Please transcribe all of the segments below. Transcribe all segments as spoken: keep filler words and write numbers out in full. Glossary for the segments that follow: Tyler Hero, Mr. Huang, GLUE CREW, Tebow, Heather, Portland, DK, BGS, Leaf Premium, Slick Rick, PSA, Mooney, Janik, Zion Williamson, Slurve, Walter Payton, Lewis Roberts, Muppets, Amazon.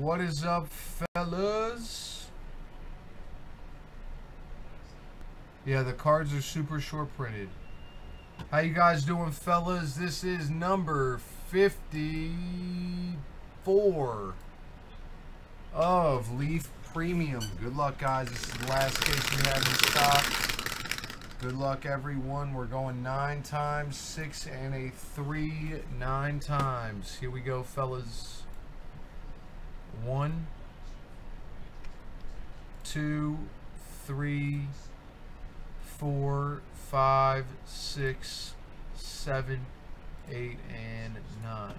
What is up, fellas? Yeah, the cards are super short printed. How you guys doing, fellas? This is number fifty-four of Leaf Premium. Good luck, guys. This is the last case we have in stock. Good luck, everyone. We're going nine times, six and a three, nine times. Here we go, fellas. One, two, three, four, five, six, seven, eight, and nine.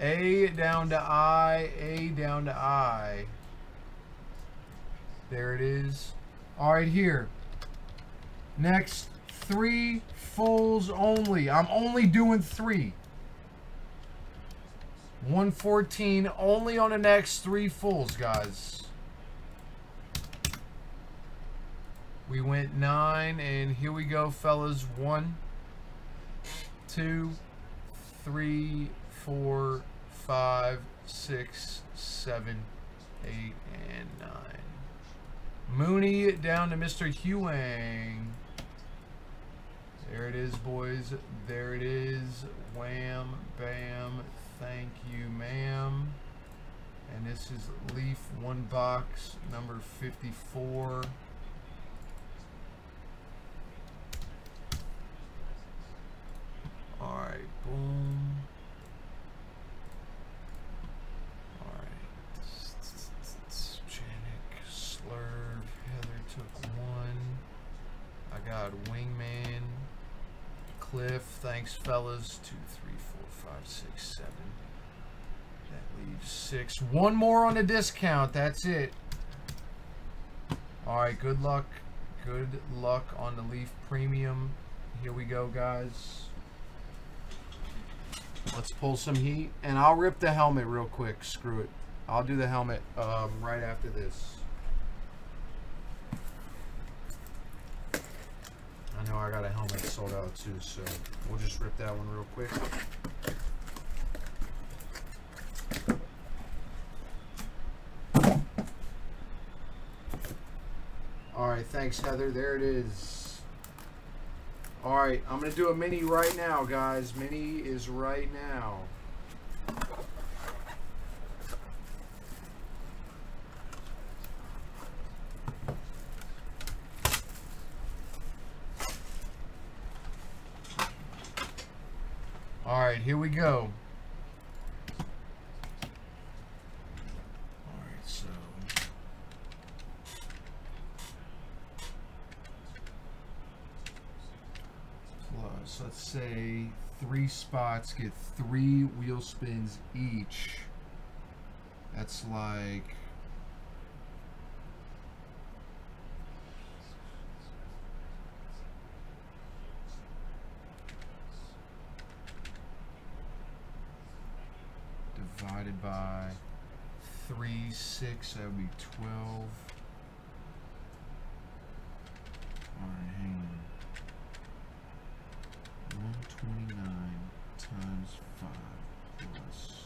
A down to I, A down to I. There it is. All right, here. Next, three fulls only. I'm only doing three. one fourteen only on the next three fulls, guys. We went nine, and here we go, fellas. One, two, three, four, five, six, seven, eight, and nine. Mooney down to Mister Huang. There it is, boys. There it is. Wham, bam. Thank you, ma'am. And this is Leaf One Box, number fifty-four. All right, boom. All right. Janik, Slurve, Heather took one. I got Wingman. Cliff, thanks, fellas. Two, three, four, five, six, seven. That leaves six. One more on the discount. That's it. All right, good luck. Good luck on the Leaf Premium. Here we go, guys. Let's pull some heat. And I'll rip the helmet real quick. Screw it. I'll do the helmet um, right after this. I know I got a helmet sold out too, so we'll just rip that one real quick. All right, thanks, Heather. There it is. All right, I'm gonna do a mini right now, guys. Mini is right now. Alright, here we go. Alright, so. Plus, let's say three spots get three wheel spins each. That's like. Divided by three, six, that would be twelve. All right, hang on. one twenty-nine times five plus.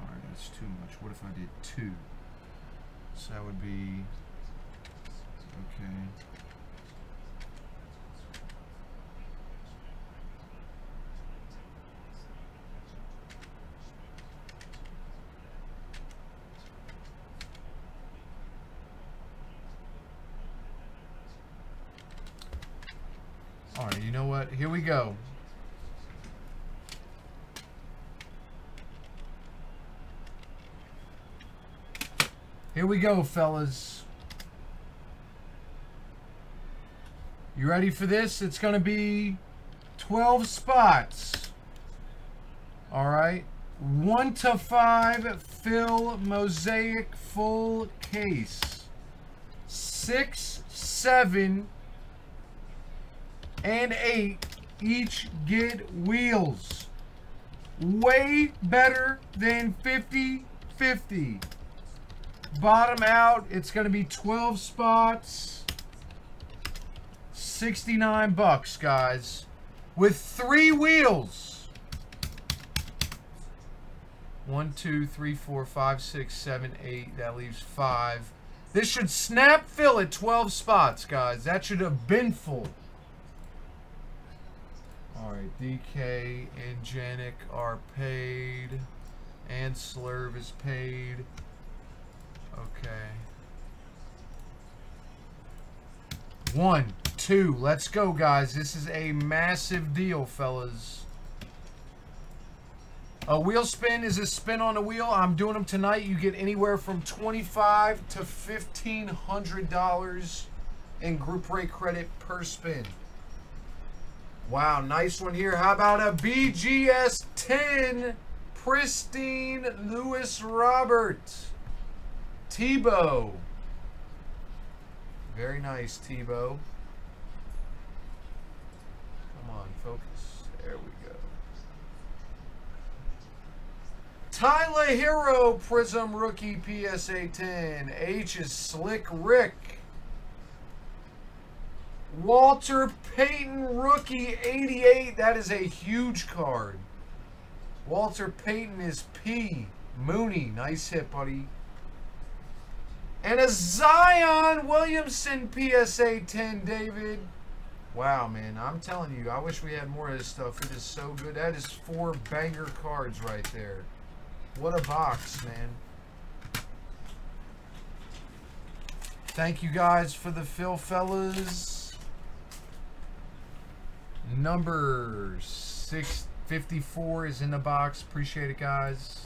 All right, that's too much. What if I did two? So that would be, okay. Alright, you know what? Here we go. Here we go, fellas. You ready for this? It's going to be twelve spots. Alright. One to five, fill, mosaic, full case. Six, seven, and eight each get wheels. Way better than fifty fifty. Bottom out, it's going to be twelve spots, sixty-nine bucks, guys. with three wheels. One, two, three, four, five, six, seven, eight. That leaves five. This should snap fill at twelve spots, guys. That should have been full. All right, D K and Janik are paid. And Slurve is paid. Okay. One, two, let's go, guys. This is a massive deal, fellas. A wheel spin is a spin on a wheel. I'm doing them tonight. You get anywhere from twenty-five to fifteen hundred dollars in group rate credit per spin. Wow, nice one here. How about a B G S ten pristine Lewis Roberts, Tebow. Very nice, Tebow. Come on, focus. There we go. Tyler Hero, Prism Rookie, P S A ten. H is Slick Rick. Walter Payton, Rookie, eighty-eight. That is a huge card. Walter Payton is P. Mooney. Nice hit, buddy. And a Zion Williamson P S A ten, David. Wow, man. I'm telling you, I wish we had more of this stuff. It is so good. That is four banger cards right there. What a box, man. Thank you guys for the fill, fellas. Number six fifty-four is in the box. Appreciate it, guys.